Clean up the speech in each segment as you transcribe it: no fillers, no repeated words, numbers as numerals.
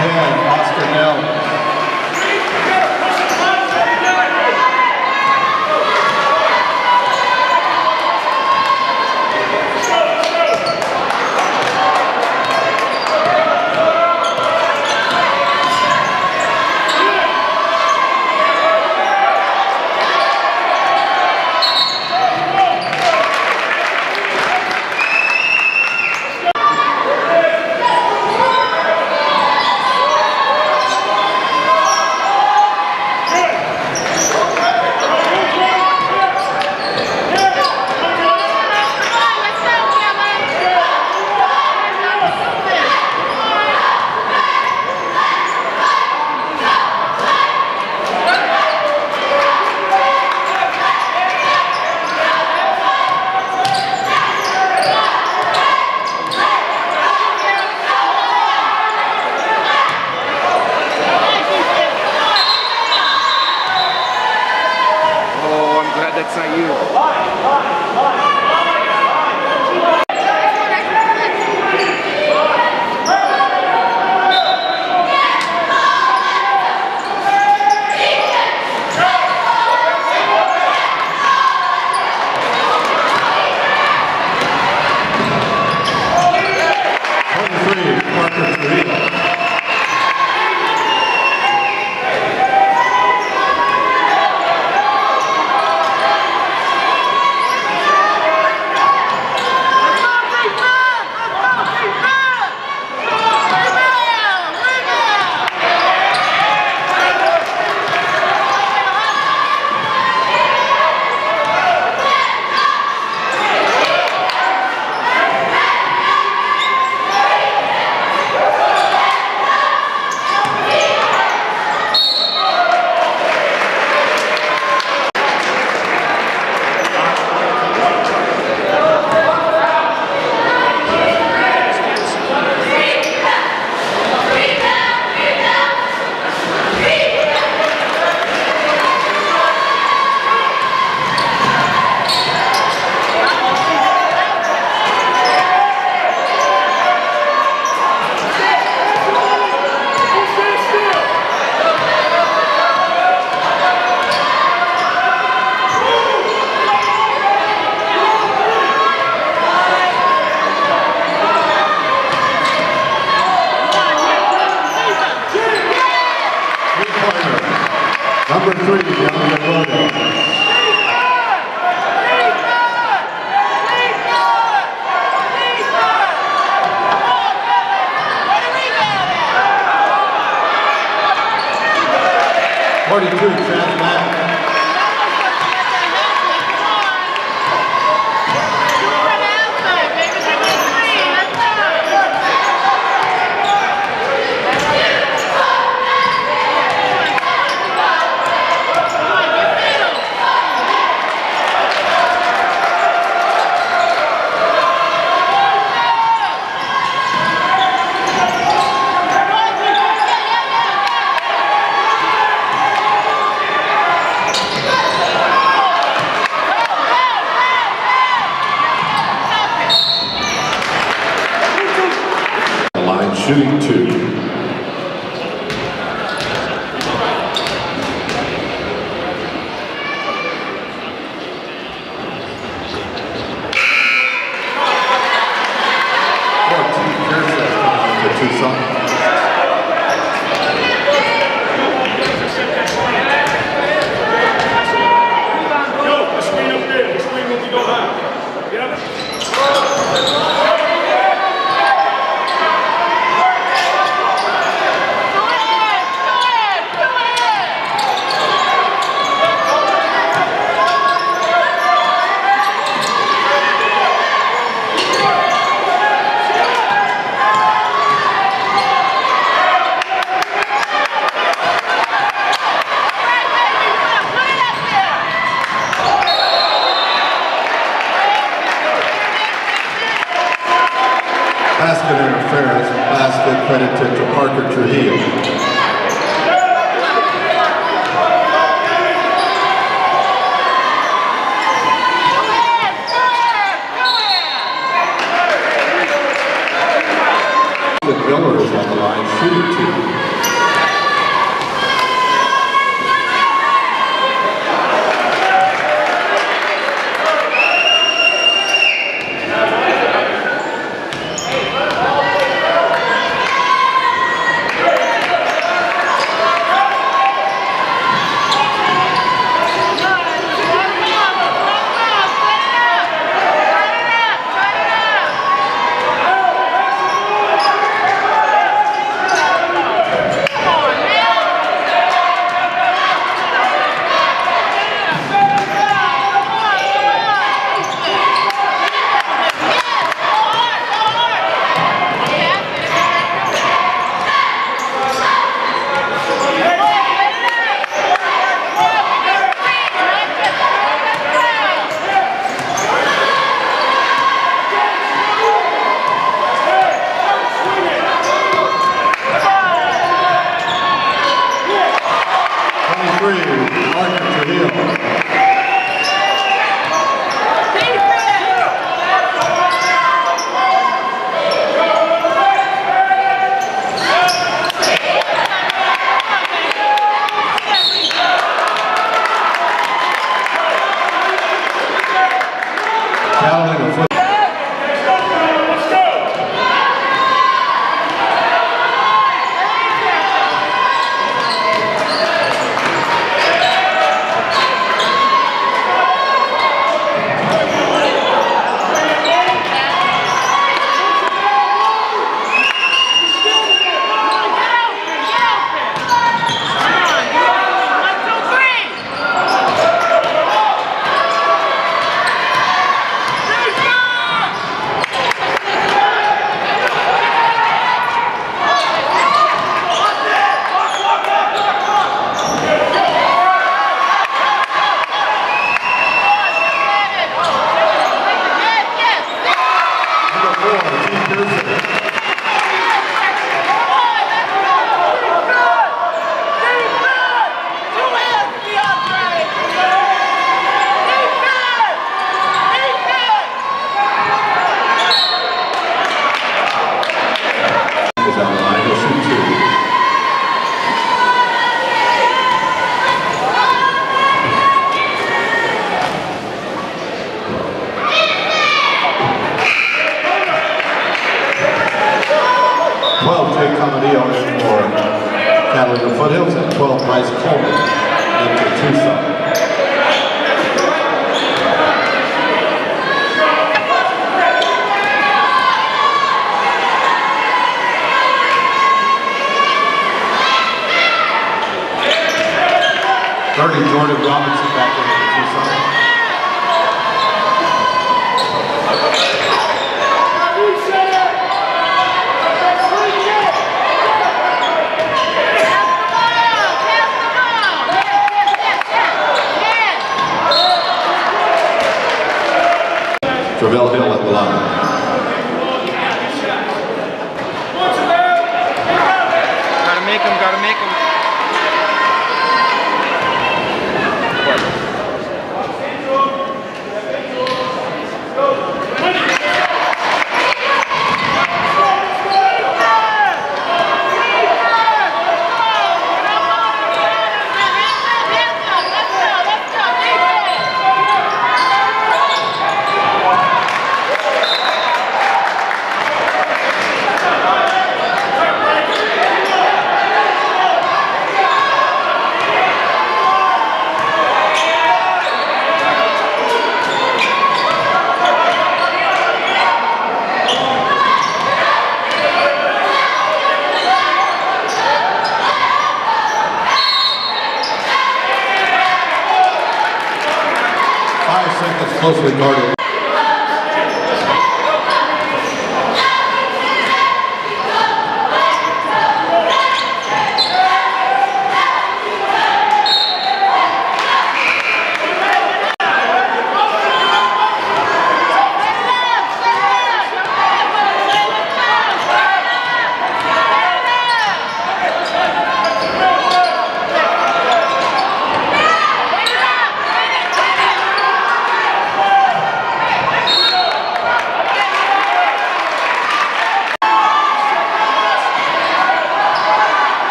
10, Oscar Bell. Shooting two. Basket interference, basket credited to Parker Trujillo. The Miller is on the line, shooting two. Valley of the Foothills at 12 Bryce Coleman into Tucson. Thirty, Jordan Robinson back into Tucson. Travell Hill at the line. Gotta make him, gotta make him. Closely guarded.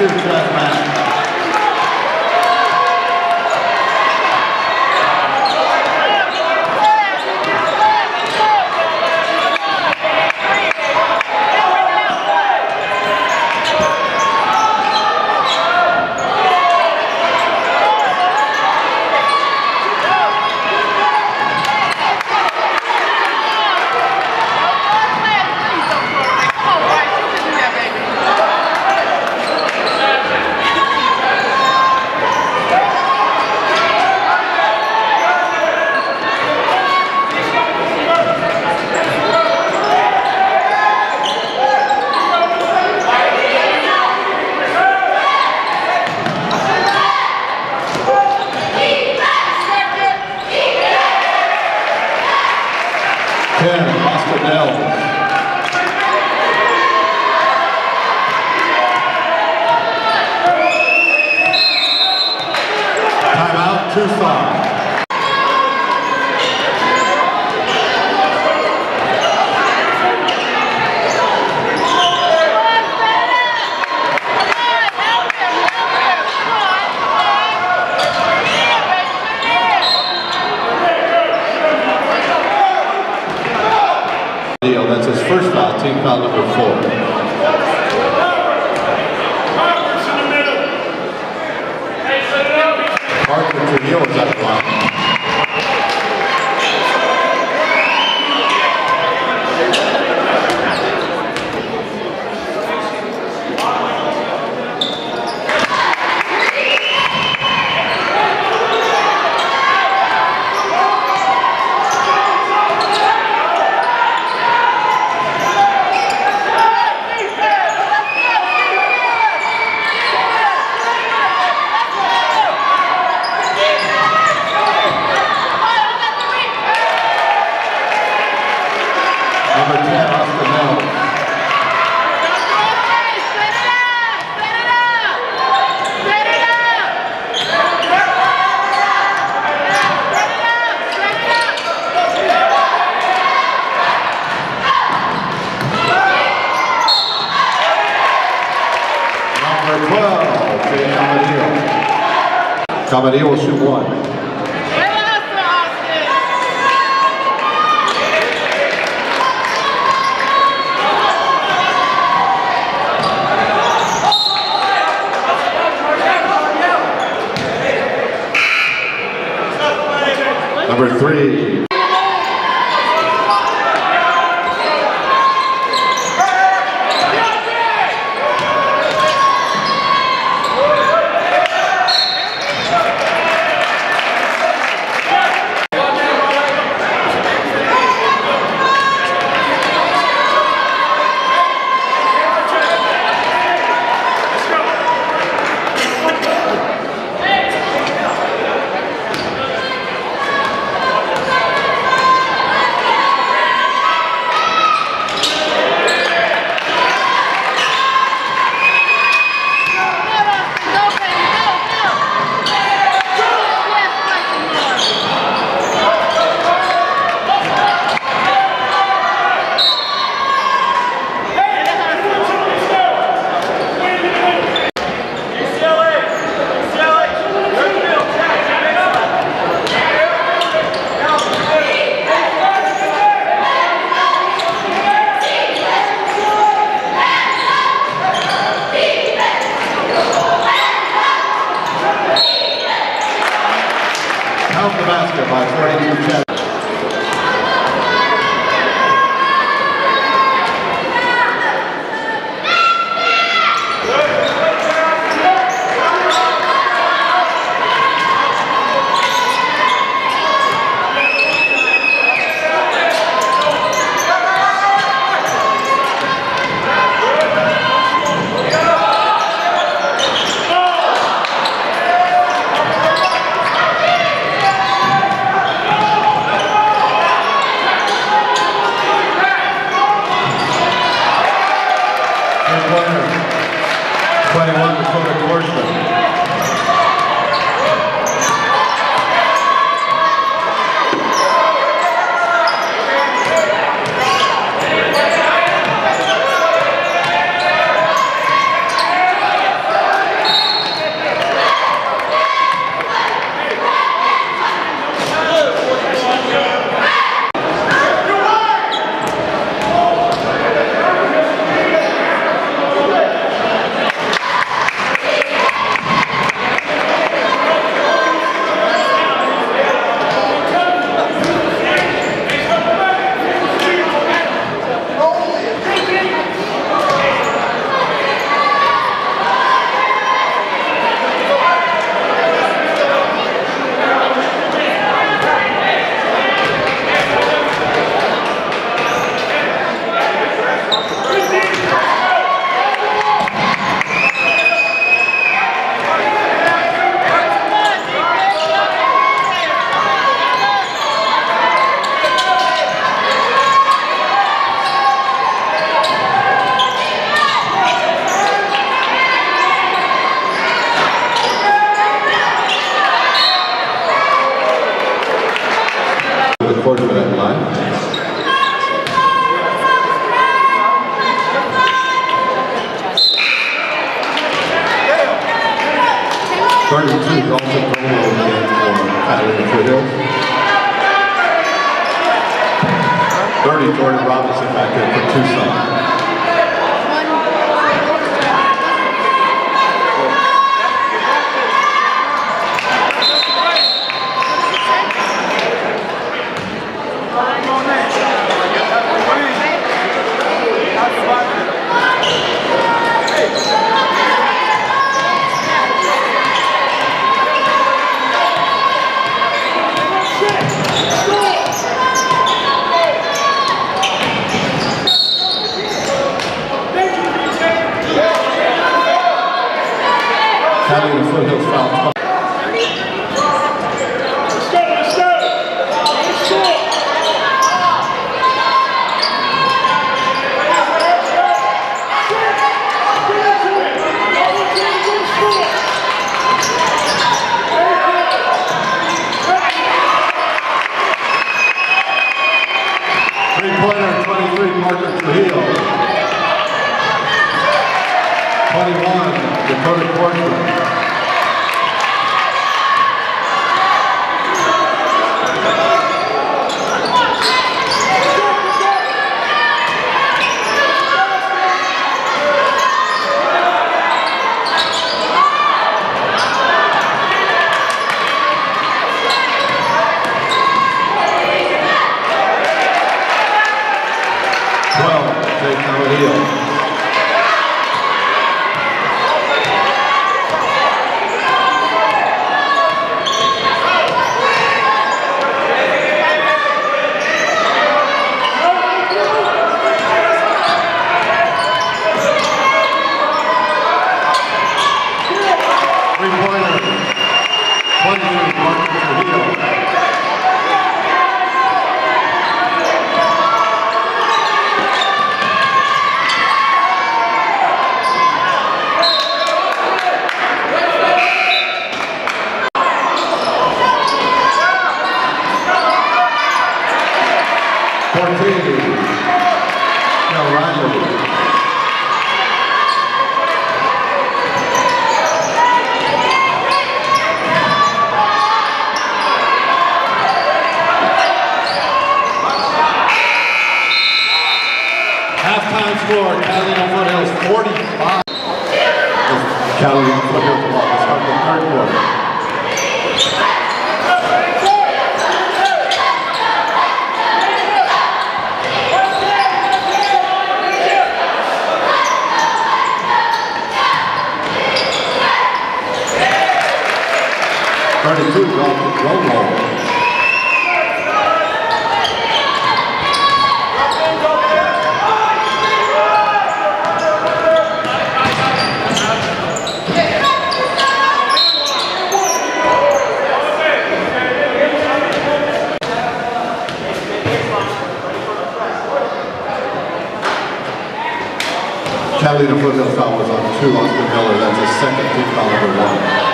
through the track match. That's his first foul, team foul number 4. Mark Trujillo is out of line. Camarilla will shoot 1. Number 3. 32 is also Polo for Hill. 30, Jordan Robinson back there for Tucson. Three-pointer, 23, Mark Trujillo. 21, Dakota Kordseimon. Catalina Foothill foul was on 2, Austin Miller. That's his second team foul, number 1.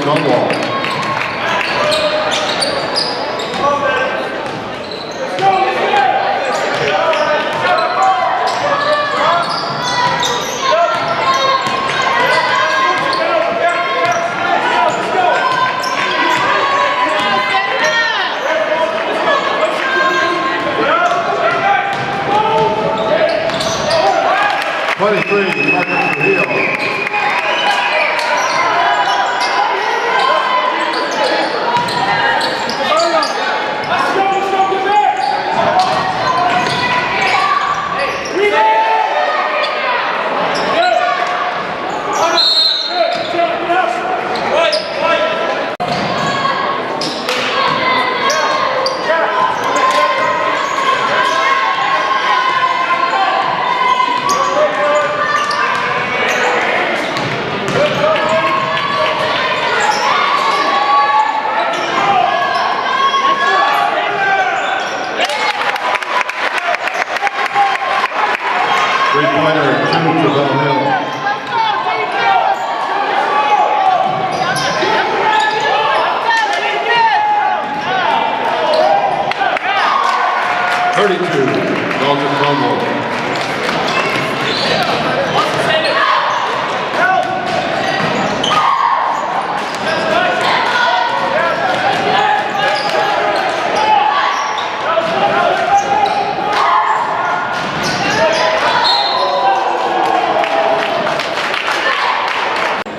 Dunlop.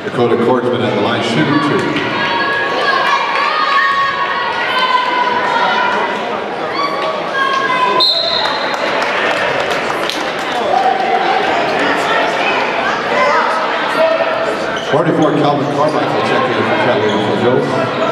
Dakota Kordseimon at the line, shooting two. Calvin Carmichael check in for Calvin Trujillo. Yeah.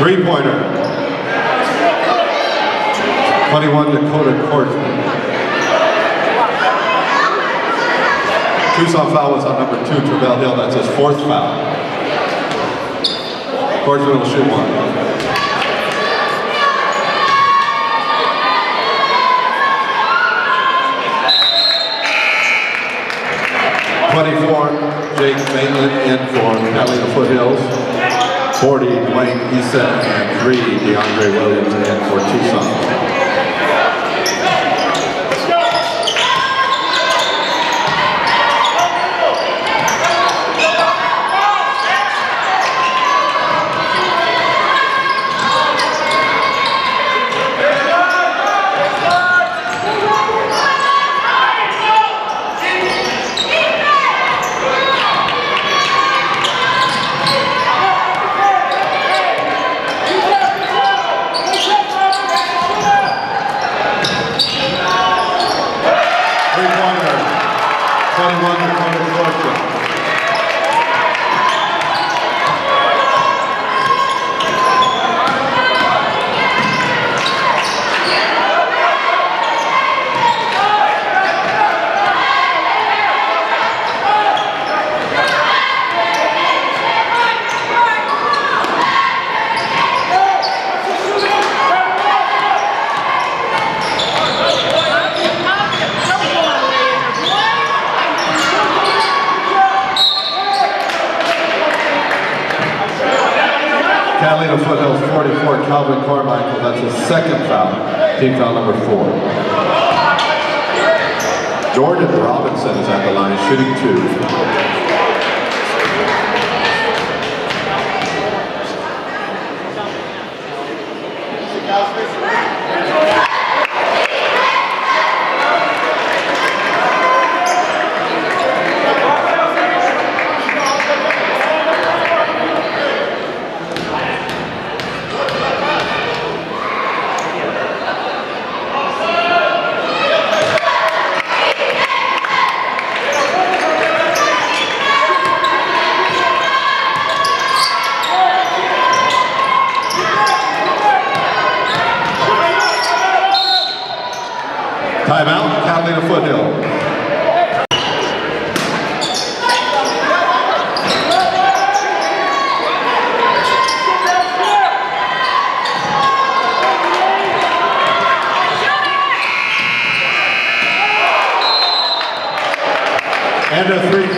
Three-pointer. 21, Dakota Kordseimon. Tucson foul was on number 2, Travell Hill. That's his 4th foul. Kordseimon will shoot 1. Jake Mainland in for Cali Foothills, 40, Dwayne Eason, and 3, DeAndre Williams in for Tucson. Catalina Foothills 44, Calvin Carmichael, that's his 2nd foul, team foul number 4. Jordan Robinson is at the line, shooting 2. Timeout, Catalina Foothill. And a 3.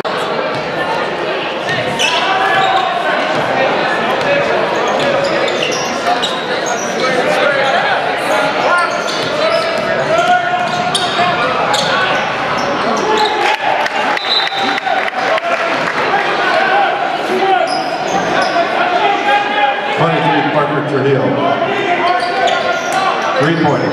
Trujillo, 3-pointer.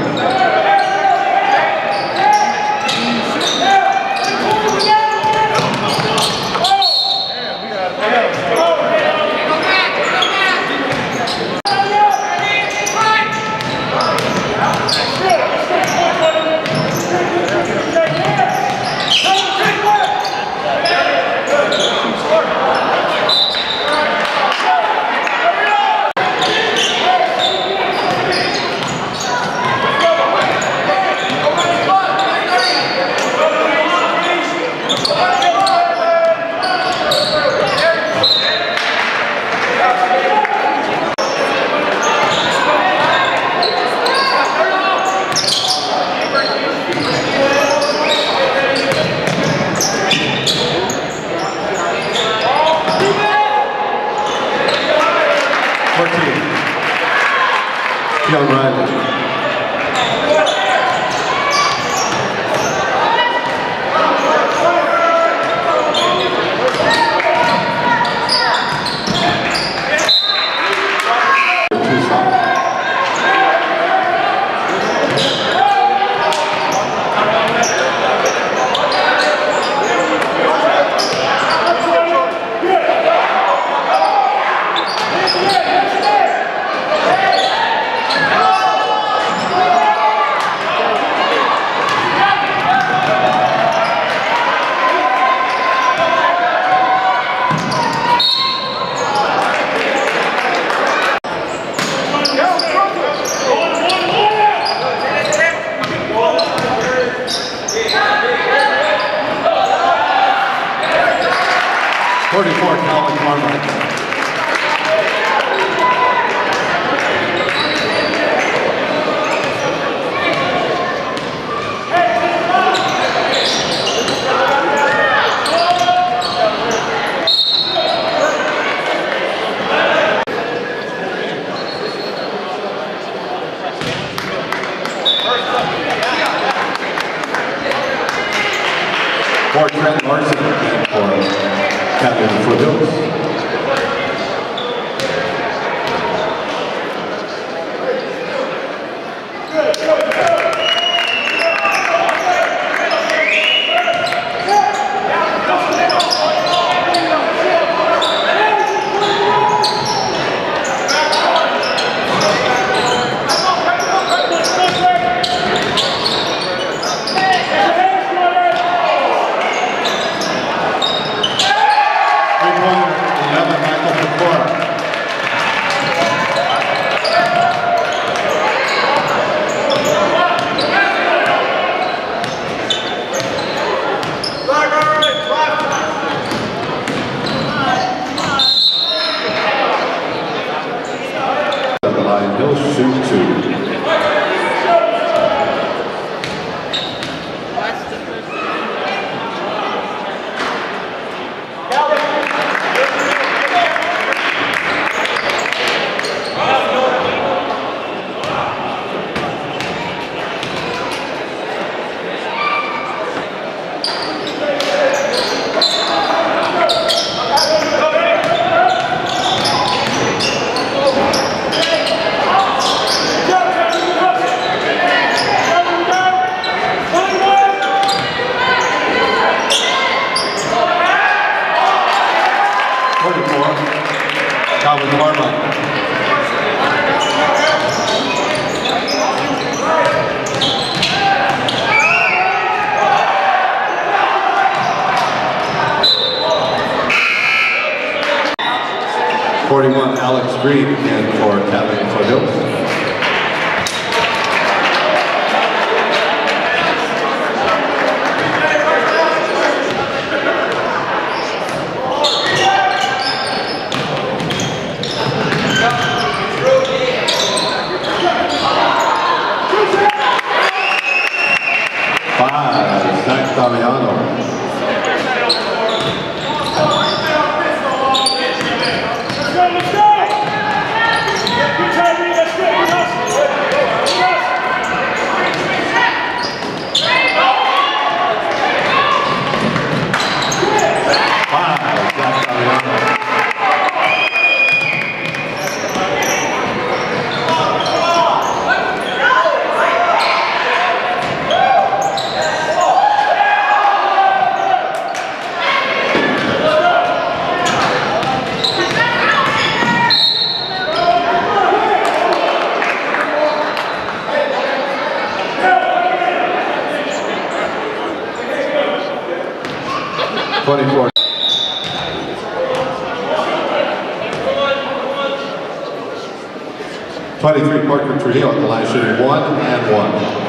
Young Riley. 34, Calvin Harmon. Mark Trujillo at the line, shooting 1 and 1.